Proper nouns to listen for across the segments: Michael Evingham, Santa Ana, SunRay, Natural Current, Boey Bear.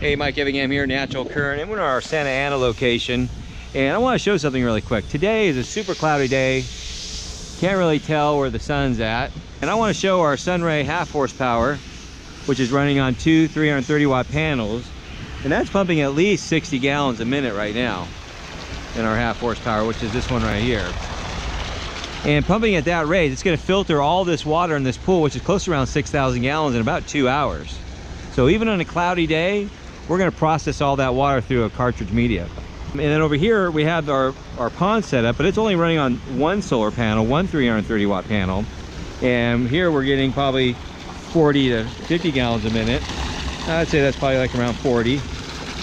Hey, Mike Evingham here, Natural Current, and we're in our Santa Ana location. And I want to show something really quick. Today is a super cloudy day. Can't really tell where the sun's at. And I want to show our Sunray half horsepower, which is running on two 330-watt panels. And that's pumping at least 60 gallons a minute right now in our half horsepower, which is this one right here. And pumping at that rate, it's going to filter all this water in this pool, which is close to around 6,000 gallons in about 2 hours. So even on a cloudy day, we're going to process all that water through a cartridge media. And then over here we have our pond set up, but it's only running on one solar panel, one 330-watt panel. And here we're getting probably 40 to 50 gallons a minute. I'd say that's probably like around 40.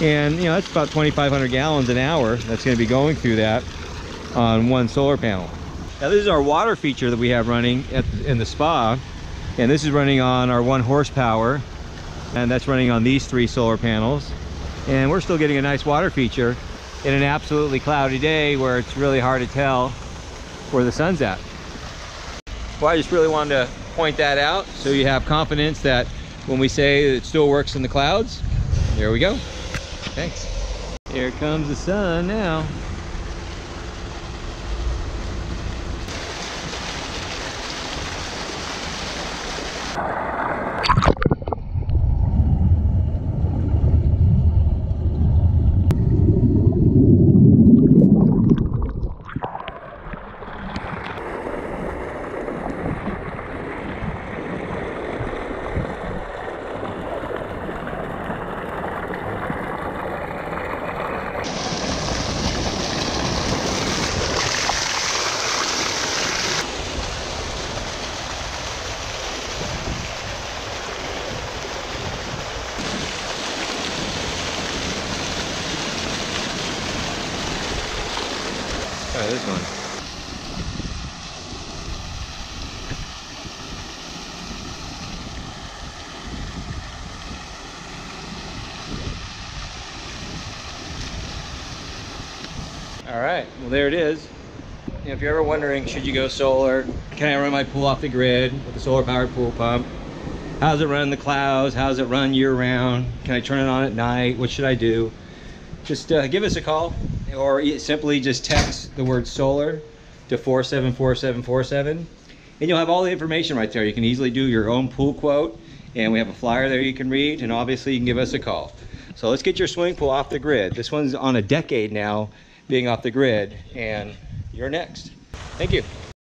And you know, that's about 2,500 gallons an hour that's going to be going through that on one solar panel. Now this is our water feature that we have running in the spa. And this is running on our 1 horsepower. And that's running on these 3 solar panels. And we're still getting a nice water feature in an absolutely cloudy day where it's really hard to tell where the sun's at. Well, I just really wanted to point that out so you have confidence that when we say it still works in the clouds. There we go. Thanks. Here comes the sun now. Try this one. All right, well there it is. And if you're ever wondering, should you go solar? Can I run my pool off the grid with a solar powered pool pump? How's it run in the clouds? How's it run year round? Can I turn it on at night? What should I do? Just give us a call, or simply just text the word solar to 474747, and you'll have all the information right there. You can easily do your own pool quote, and we have a flyer there you can read, and obviously you can give us a call. So let's get your swimming pool off the grid. This one's on a decade now being off the grid, and you're next. Thank you.